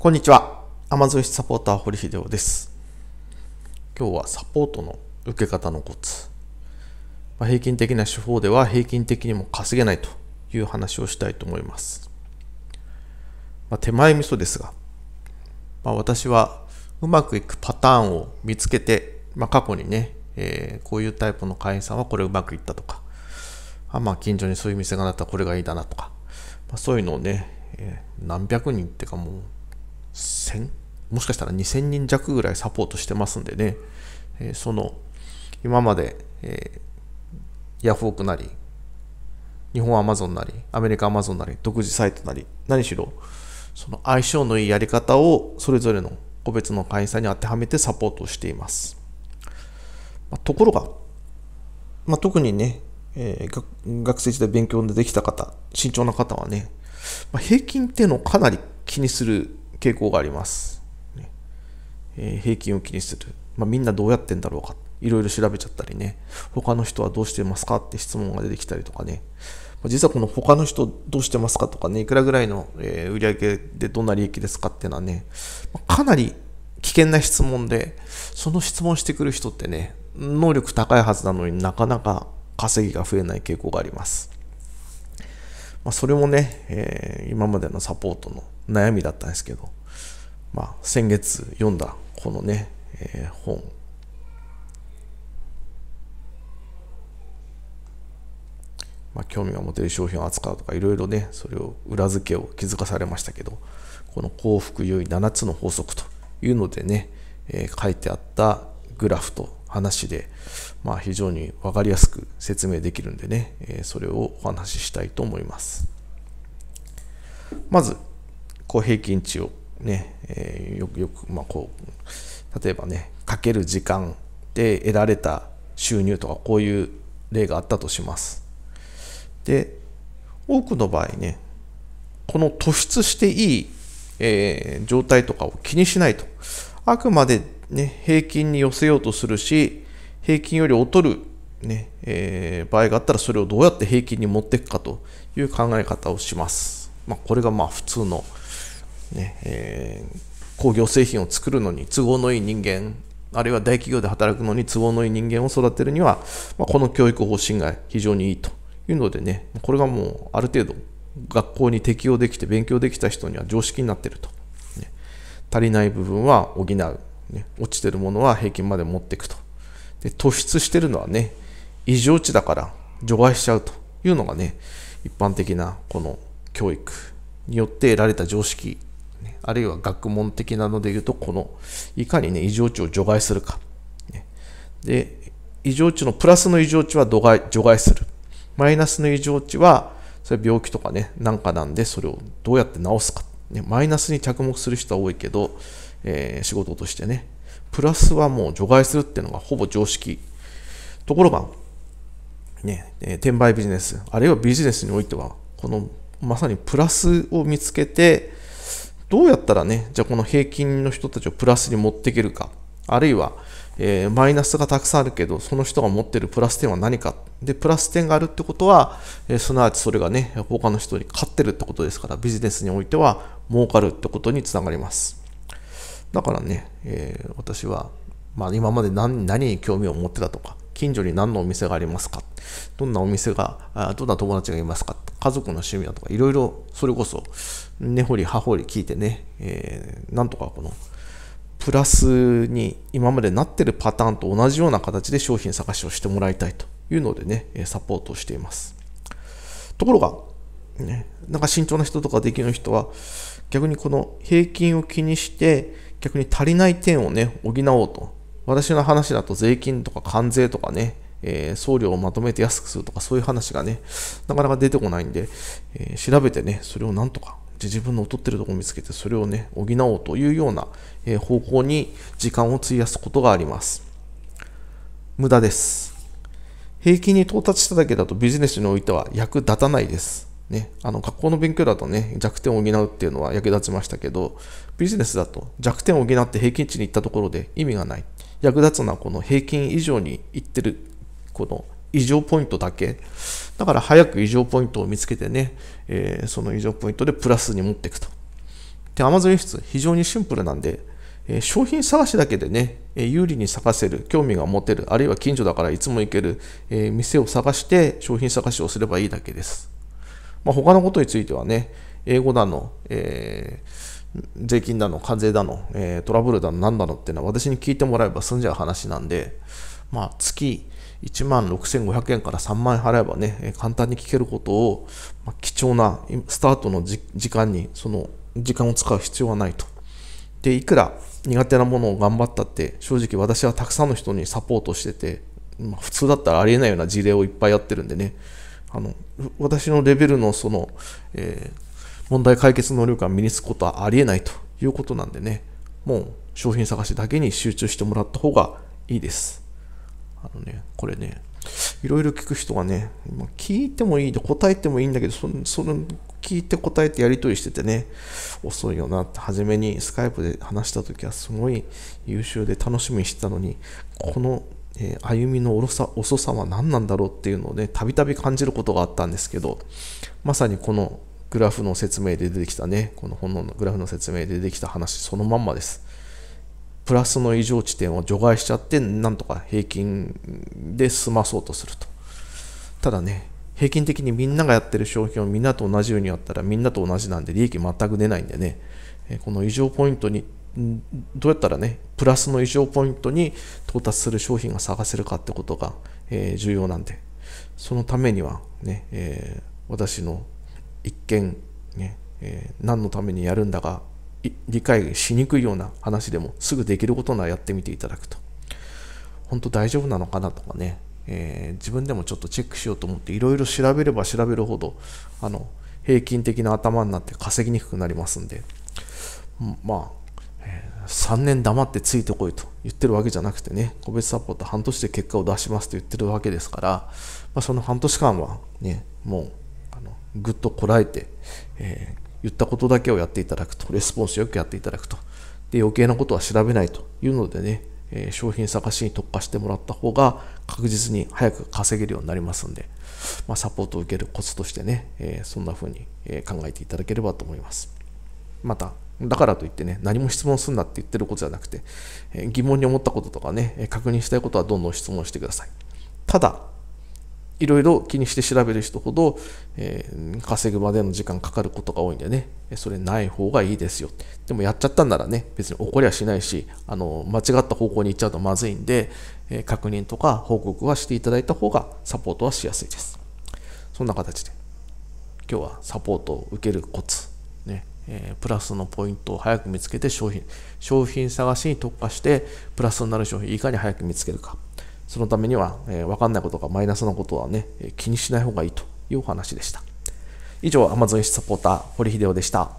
こんにちは。Amazon サポーター堀秀夫です。今日はサポートの受け方のコツ。平均的な手法では平均的にも稼げないという話をしたいと思います。手前味噌ですが、私はうまくいくパターンを見つけて、過去にね、こういうタイプの会員さんはこれうまくいったとか、近所にそういう店がなったらこれがいいだなとか、そういうのをね、何百人っていうかもう、1000もしかしたら2000人弱ぐらいサポートしてますんでね、その今まで、ヤフオクなり日本アマゾンなりアメリカアマゾンなり独自サイトなり何しろその相性のいいやり方をそれぞれの個別の会員さんに当てはめてサポートをしています、ところが、特にね、学生時代勉強でできた方慎重な方はね、平均っていうのをかなり気にする傾向があります。平均を気にする。みんなどうやってんだろうか。いろいろ調べちゃったりね。他の人はどうしてますかって質問が出てきたりとかね。実はこの他の人どうしてますかとかね、いくらぐらいの売上でどんな利益ですかっていうのはね、かなり危険な質問で、その質問してくる人ってね、能力高いはずなのになかなか稼ぎが増えない傾向があります。それもね、今までのサポートの悩みだったんですけど、先月読んだこのね、本興味が持てる商品を扱うとかいろいろね、それを裏付けを気づかされましたけど、この幸福優位7つの法則というのでね、書いてあったグラフと話で、非常に分かりやすく説明できるんでね、それをお話ししたいと思います。まず、平均値をね、よく、例えばね、かける時間で得られた収入とか、こういう例があったとします。で、多くの場合ね、この突出していい、状態とかを気にしないと、あくまで平均に寄せようとするし、平均より劣る、場合があったら、それをどうやって平均に持っていくかという考え方をします。これが普通の、工業製品を作るのに都合のいい人間、あるいは大企業で働くのに都合のいい人間を育てるには、この教育方針が非常にいいというのでね、これがもうある程度学校に適応できて勉強できた人には常識になっていると。足りない部分は補う。落ちてるものは平均まで持っていくと。で、突出してるのはね、異常値だから除外しちゃうというのがね、一般的なこの教育によって得られた常識、あるいは学問的なので言うと、このいかにね、異常値を除外するか。で、異常値のプラスの異常値は除外する。マイナスの異常値は、それ病気とかね、なんかなんで、それをどうやって治すか。マイナスに着目する人は多いけど、仕事としてね、プラスはもう除外するっていうのがほぼ常識。ところが、転売ビジネス、あるいはビジネスにおいては、このまさにプラスを見つけて、どうやったらね、じゃあこの平均の人たちをプラスに持っていけるか、あるいは、マイナスがたくさんあるけど、その人が持っているプラス点は何か。で、プラス点があるってことは、すなわちそれがね、他の人に勝ってるってことですから、ビジネスにおいては儲かるってことにつながります。だからね、私は、今まで何に興味を持ってたとか、近所に何のお店がありますか、どんな友達がいますか、家族の趣味だとか、いろいろ、それこそ、根掘り葉掘り聞いてね、なんとかこの、プラスに今までなってるパターンと同じような形で商品探しをしてもらいたいというのでね、サポートをしています。ところが、慎重な人とかできる人は、逆にこの平均を気にして、逆に足りない点をね、補おうと。私の話だと税金とか関税とかね、送料をまとめて安くするとか、そういう話がね、なかなか出てこないんで、調べてね、それをなんとか自分の劣ってるところを見つけて、それをね、補おうというような方向に時間を費やすことがあります。無駄です。平均に到達しただけだとビジネスにおいては役立たないです。学校の勉強だとね、弱点を補うっていうのは役立ちましたけど、ビジネスだと弱点を補って平均値に行ったところで意味がない。役立つのはこの平均以上に行ってる、この異常ポイントだけ。だから早く異常ポイントを見つけてね、その異常ポイントでプラスに持っていくと。で、Amazon 輸出、非常にシンプルなんで、商品探しだけでね、有利に探せる、興味が持てる、あるいは近所だからいつも行ける、店を探して商品探しをすればいいだけです。まあ、他のことについてはね、英語だの、税金だの、関税だの、トラブルだの、なんだのっていうのは私に聞いてもらえば済んじゃう話なんで、まあ、月1万6500円から3万円払えばね、簡単に聞けることを、まあ、貴重なスタートの時間に、その時間を使う必要はないと。で、いくら苦手なものを頑張ったって、正直私はたくさんの人にサポートしてて、まあ、普通だったらありえないような事例をいっぱいやってるんでね、私のレベルのその、問題解決能力が身につくことはありえないということなんでね、もう商品探しだけに集中してもらった方がいいです。これね、いろいろ聞く人がね、聞いてもいいで答えてもいいんだけど、それ聞いて答えてやり取りしててね、遅いよなって、初めにスカイプで話したときはすごい優秀で楽しみにしてたのに、この歩みの遅さは何なんだろうっていうのをね、たびたび感じることがあったんですけど、まさにこのグラフの説明で出てきたね、この本のグラフの説明で出てきた話、そのまんまです。プラスの異常地点を除外しちゃって、なんとか平均で済まそうとすると。ただね、平均的にみんながやってる商品をみんなと同じようにやったらみんなと同じなんで利益全く出ないんでね、この異常ポイントに、どうやったらね、プラスの異常ポイントに到達する商品が探せるかってことが重要なんで、そのためにはね、私の一見、ね、何のためにやるんだか理解しにくいような話でもすぐできることならやってみていただくと、本当大丈夫なのかなとかね、自分でもちょっとチェックしようと思っていろいろ調べれば調べるほど平均的な頭になって稼ぎにくくなりますんで、まあ、3年黙ってついてこいと言ってるわけじゃなくてね、個別サポート半年で結果を出しますと言ってるわけですから、まあ、その半年間はね、もうぐっとこらえて、言ったことだけをやっていただくと、レスポンスよくやっていただくと、で余計なことは調べないというのでね、商品探しに特化してもらった方が確実に早く稼げるようになりますんで、まあ、サポートを受けるコツとしてね、そんな風に考えていただければと思います。また、だからといってね、何も質問すんなって言ってることじゃなくて、疑問に思ったこととかね、確認したいことはどんどん質問してください。ただ、いろいろ気にして調べる人ほど、稼ぐまでの時間かかることが多いんでね、それない方がいいですよ。でもやっちゃったんならね、別に怒りはしないし、間違った方向に行っちゃうとまずいんで、確認とか報告はしていただいた方がサポートはしやすいです。そんな形で、今日はサポートを受けるコツ、ね、プラスのポイントを早く見つけて商品探しに特化して、プラスになる商品をいかに早く見つけるか。そのためには、分かんないことがマイナスなことはね、気にしない方がいいというお話でした。以上、Amazon 輸出サポーター、堀秀夫でした。